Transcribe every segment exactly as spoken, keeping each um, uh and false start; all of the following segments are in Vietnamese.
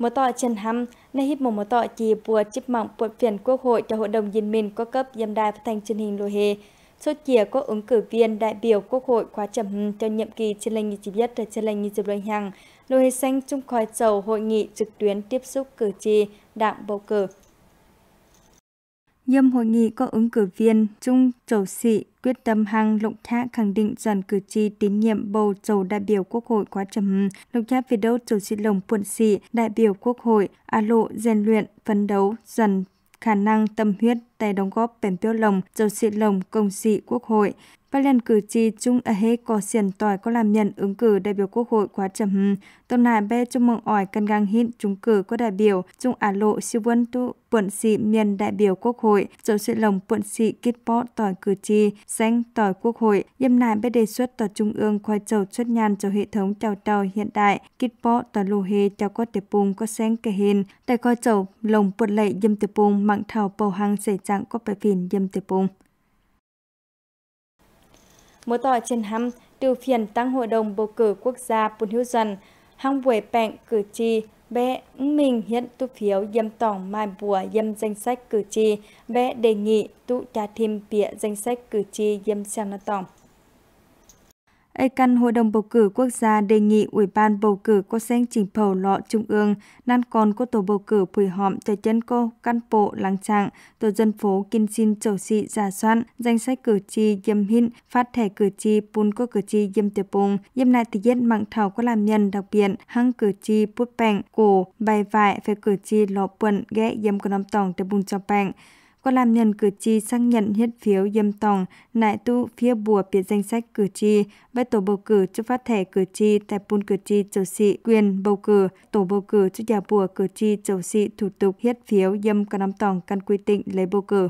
Một tòa chân hâm, nay hiếp một một tòa chỉ bùa chip mỏng bột phiền quốc hội cho hội đồng dân mình có cấp giam đài phát thanh truyền hình lô hề. Số chìa có ứng cử viên đại biểu quốc hội khóa chậm cho nhiệm kỳ trên lệnh như chỉ biết là trên lệnh như dịp lệnh hàng. Lô hề xanh chung khói sầu hội nghị trực tuyến tiếp xúc cử tri đảng bầu cử. Nhâm hội nghị có ứng cử viên Trung Châu Sĩ quyết tâm hàng lộng thác khẳng định dàn cử tri tín nhiệm bầu châu đại biểu quốc hội quá trầm lộng thác về đâu châu sĩ lồng puộn sĩ đại biểu quốc hội a lộ rèn luyện phấn đấu dần khả năng tâm huyết tài đóng góp bền tiêu lồng châu sĩ lồng công sĩ quốc hội và lần cử tri Trung ở hết có xiển tỏi có làm nhận ứng cử đại biểu quốc hội quá trầm tuần này bé trong mong ỏi cân gang hiện trúng cử có đại biểu Trung a lộ siêu quân tu Quận sĩ miền đại biểu quốc hội, dấu sự lồng quận sĩ kết bó tỏi cử tri, xanh tỏi quốc hội, dâm này bé đề xuất tòa trung ương khoai trầu xuất nhàn cho hệ thống trào trào hiện đại, kết bó tòa lô hề cho có tiệp bùng có xanh kể hình, tại khoai trầu lồng quận lệ dâm tiệp bùng mạng thảo bầu hàng xảy trạng có bài phìn dâm tiệp bùng. Mỗi tòa trên hăm, điều phiền tăng hội đồng bầu cử quốc gia bùn hữu dần, hăng buổi bẹn cử tri, bé mình hiện tu phiếu dâm tổng mai bùa dâm danh sách cử tri, bé đề nghị tụ trà thêm bịa danh sách cử tri dâm sang nó tổng. Ê căn Hội đồng Bầu cử Quốc gia đề nghị Ủy ban Bầu cử có xanh trình phẩu lọ Trung ương, nan còn có tổ bầu cử phùi họm tới chân cô, căn bộ, làng trạng, tổ dân phố kinh xin chầu xị giả soạn, danh sách cử tri dâm hin, phát thẻ cử tri, bùn có cử tri dâm tiệp bùng, dâm lại thì dân mạng thảo có làm nhân đặc biệt, hăng cử tri bút bẹn, cổ, bài vải, phải cử tri lọ quần, ghé dâm có nằm tổng tới bùn cho bẹn. Có làm nhân cử tri xác nhận hết phiếu dâm tòng, nại tu phía bùa biệt danh sách cử tri, với tổ bầu cử cho phát thẻ cử tri tại bùn cử tri châu sĩ quyền bầu cử, tổ bầu cử cho nhà bùa cử tri châu sĩ thủ tục hết phiếu dâm cả năm tòng căn quy định lấy bầu cử.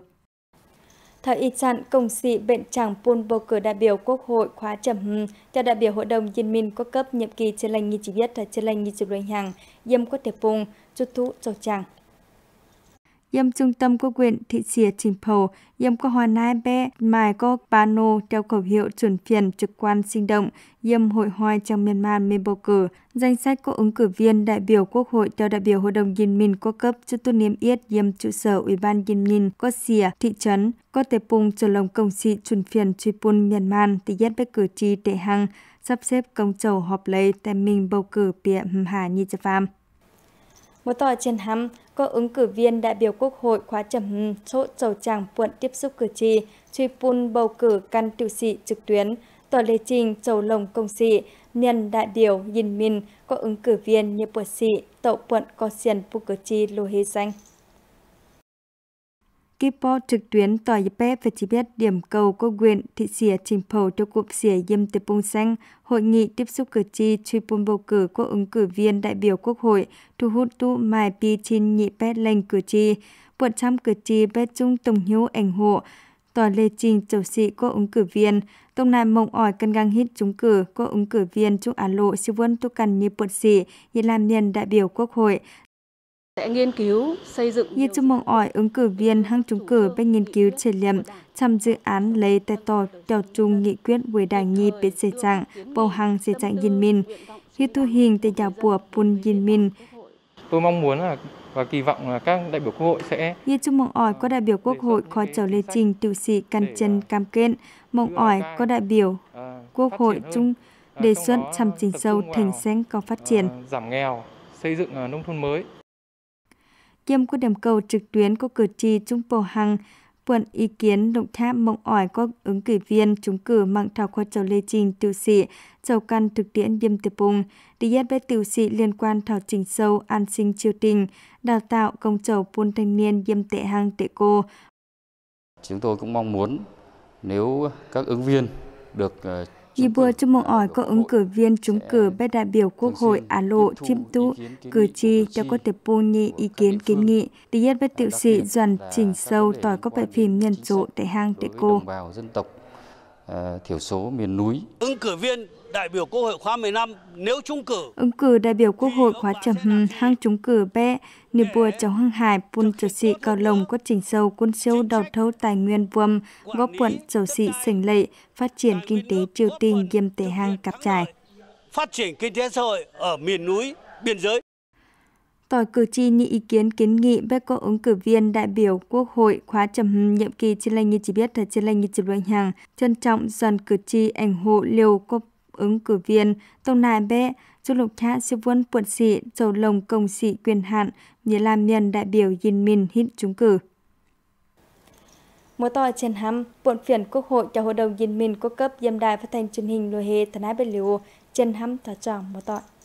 Thời y chặn công sĩ bệnh chẳng bùn bầu cử đại biểu quốc hội khóa trầm hưng cho đại biểu hội đồng dân minh có cấp nhiệm kỳ trên lành như chỉ biết là trên lành như chỉ lệnh hàng, dâm có thể bùng, chút thú châu chàng. Dâm trung tâm của huyện thị xỉa trình phẩu, dâm có hoa nai bé, mài có pano theo khẩu hiệu chuẩn phiền trực quan sinh động, dâm hội hoài trong miền man mê bầu cử. Danh sách có ứng cử viên đại biểu quốc hội theo đại biểu hội đồng dân minh có cấp cho tu niêm yết dâm trụ sở ủy ban dân minh có xỉa thị trấn, có tệp bùng cho lồng công sĩ chuẩn phiền truy pun miền man thì yết với cử tri tệ hăng, sắp xếp công chầu họp lấy tại mình bầu cử bịa hà nhi cho phàm. Một tòa trên hăm có ứng cử viên đại biểu quốc hội khóa trầm chỗ chầu chàng quận tiếp xúc cử tri, truy pun bầu cử căn tiểu sĩ trực tuyến, tòa lê trình chầu lồng công sĩ, nhân đại biểu nhìn mình có ứng cử viên như bột sĩ, tậu quận có xiền bù cử tri lô hê danh. Kipo trực tuyến tòa dịp bếp và chỉ biết điểm cầu của huyện thị xỉa trình phẩu cho cụm xỉa dâm tiệp bùng xanh, hội nghị tiếp xúc cử tri truy bùn bầu cử của ứng cử viên đại biểu quốc hội, thu hút tu mài pi chín nhị bếp lệnh cử tri, buộc trăm cử tri bếp chung tổng hiếu ảnh hộ, tòa lê trình châu sĩ của ứng cử viên, tổng này mộng ỏi cân gang hít trúng cử của ứng cử viên Trung Á Lộ siêu vân tu cần như buộc sĩ, như làm nhân đại biểu quốc hội, sẽ nghiên cứu xây dựng như chung mong ỏi ứng cử viên hăng trúng cử bên nghiên cứu trải nghiệm trăm dự án lấy tài tỏ đào trung nghị quyết với đảng nhi biệt xây trạng bầu hàng xây trạng dân minh khi tu hình tại nhà bùa bùn dân minh. Tôi mong muốn là và kỳ vọng là các đại biểu quốc hội sẽ như chung mong ỏi có đại biểu quốc hội khó trở lê trình tiểu sĩ căn chân cam kết mong ỏi có đại biểu quốc hội chung đề xuất trăm trình sâu thành sáng có phát triển giảm nghèo xây dựng nông thôn mới. Dâm có điểm cầu trực tuyến của cử tri Trung Bầu Hằng, quận ý kiến động tháp mộng ỏi có ứng cử viên trúng cử mạng thảo khoa châu lê trình tiểu sĩ, châu căn thực tiễn dâm tiệp bùng, đi yết bếp tiểu sĩ liên quan thảo trình sâu an sinh triều tình, đào tạo công châu buôn thanh niên dâm tệ hăng tệ cô. Chúng tôi cũng mong muốn nếu các ứng viên được Nhi bùa chung mong ỏi có ứng cử viên trúng cử bếp đại biểu quốc hội Á Lộ chiếm tụ cử tri cho có tiệp bù nhị ý kiến kiến nghị tí nhất bếp tiểu sĩ dần chỉnh sâu tỏi có bài phim nhân rộ tại hang tại cô. Dân tộc thiểu số miền núi. Ứng cử viên đại biểu quốc hội khóa mười lăm nếu trúng cử. Ứng cử đại biểu quốc hội khóa trầm hang trúng cử bê nhi bùa cháu hăng hải bùn châu sĩ cao lồng có chỉnh sâu quân siêu đào thấu tài nguyên vuông góp quận châu sĩ sành lệ phát triển kinh tế triều tình diêm tề hang cặp trải. Phát triển kinh tế xã hội ở miền núi biên giới. tỏi cử tri những ý kiến kiến nghị về cô ứng cử viên đại biểu Quốc hội khóa chấm nhiệm kỳ trên lênh như chỉ biết thời trên lênh như chỉ luận hàng trân trọng dần cử tri ảnh hộ liều cô ứng cử viên tổng nài bé du lục khá siêu vốn buồn xị dầu lồng công xị quyền hạn như làm miền đại biểu Yên Minh hít trúng cử. Mùa tòa trên hầm, buồn phiền Quốc hội cho hội đồng Yên Minh quốc cấp dâm đài phát thanh truyền hình lôi hề thần ái bê liều trên hầm thỏa trọng mùa tòa.